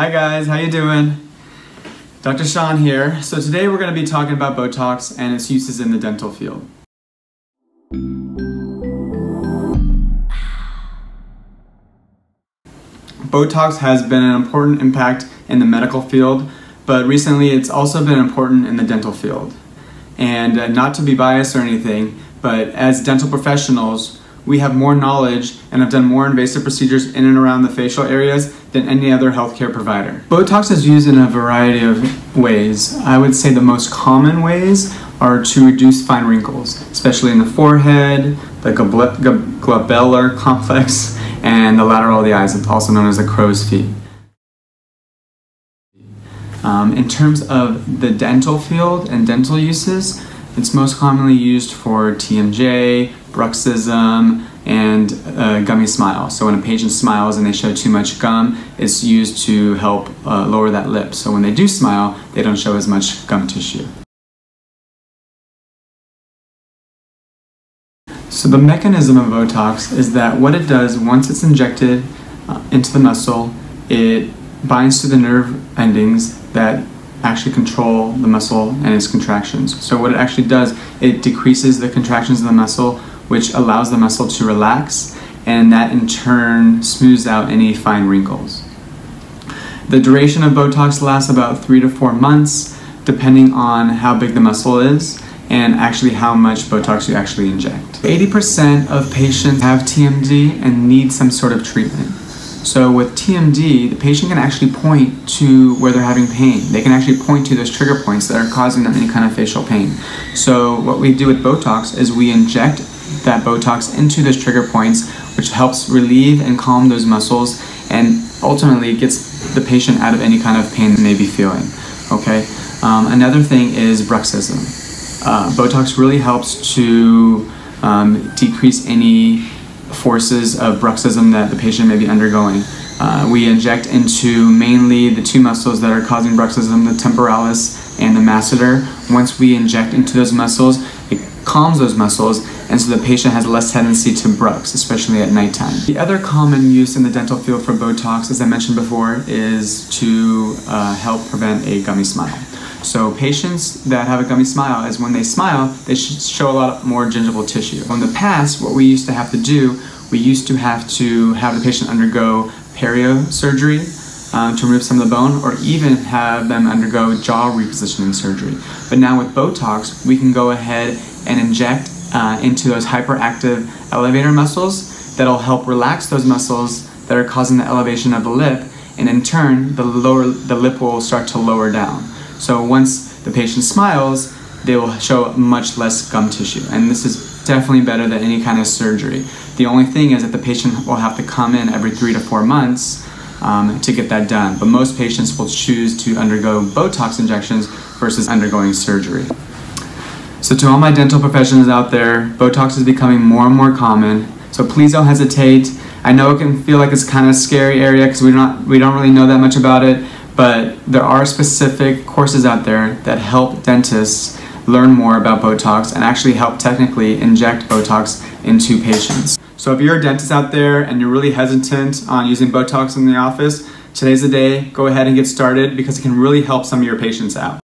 Hi guys, how you doing? Dr. Shaun here. So today we're going to be talking about Botox and its uses in the dental field. Botox has been an important impact in the medical field, but recently it's also been important in the dental field. And not to be biased or anything, but as dental professionals, we have more knowledge and have done more invasive procedures in and around the facial areas than any other healthcare provider. Botox is used in a variety of ways. I would say the most common ways are to reduce fine wrinkles, especially in the forehead, the glabellar complex, and the lateral of the eyes, also known as the crow's feet. In terms of the dental field and dental uses, it's most commonly used for TMJ, bruxism, and gummy smile. So when a patient smiles and they show too much gum, it's used to help lower that lip. So when they do smile, they don't show as much gum tissue. So the mechanism of Botox is that what it does once it's injected into the muscle, it binds to the nerve endings that actually control the muscle and its contractions. So what it actually does, it decreases the contractions of the muscle, which allows the muscle to relax, and that in turn smooths out any fine wrinkles. The duration of Botox lasts about 3 to 4 months, depending on how big the muscle is and actually how much Botox you actually inject. 80% of patients have TMD and need some sort of treatment. So with TMD, the patient can actually point to where they're having pain. They can actually point to those trigger points that are causing them any kind of facial pain. So what we do with Botox is we inject that Botox into those trigger points, which helps relieve and calm those muscles and ultimately gets the patient out of any kind of pain they may be feeling. Okay. Another thing is bruxism. Botox really helps to decrease any forces of bruxism that the patient may be undergoing. We inject into mainly the two muscles that are causing bruxism, the temporalis and the masseter. Once we inject into those muscles, it calms those muscles, and so the patient has less tendency to brux, especially at nighttime. The other common use in the dental field for Botox, as I mentioned before, is to help prevent a gummy smile. So patients that have a gummy smile is when they smile, they should show a lot more gingival tissue. In the past, what we used to have to do, we used to have the patient undergo periosurgery to remove some of the bone, or even have them undergo jaw repositioning surgery. But now with Botox, we can go ahead and inject into those hyperactive elevator muscles that'll help relax those muscles that are causing the elevation of the lip, and in turn, the lip will start to lower down. So once the patient smiles, they will show much less gum tissue. And this is definitely better than any kind of surgery. The only thing is that the patient will have to come in every 3 to 4 months to get that done. But most patients will choose to undergo Botox injections versus undergoing surgery. So to all my dental professionals out there, Botox is becoming more and more common. So please don't hesitate. I know it can feel like it's kind of a scary area because we don't really know that much about it. But there are specific courses out there that help dentists learn more about Botox and actually help technically inject Botox into patients. So if you're a dentist out there and you're really hesitant on using Botox in the office, today's the day. Go ahead and get started because it can really help some of your patients out.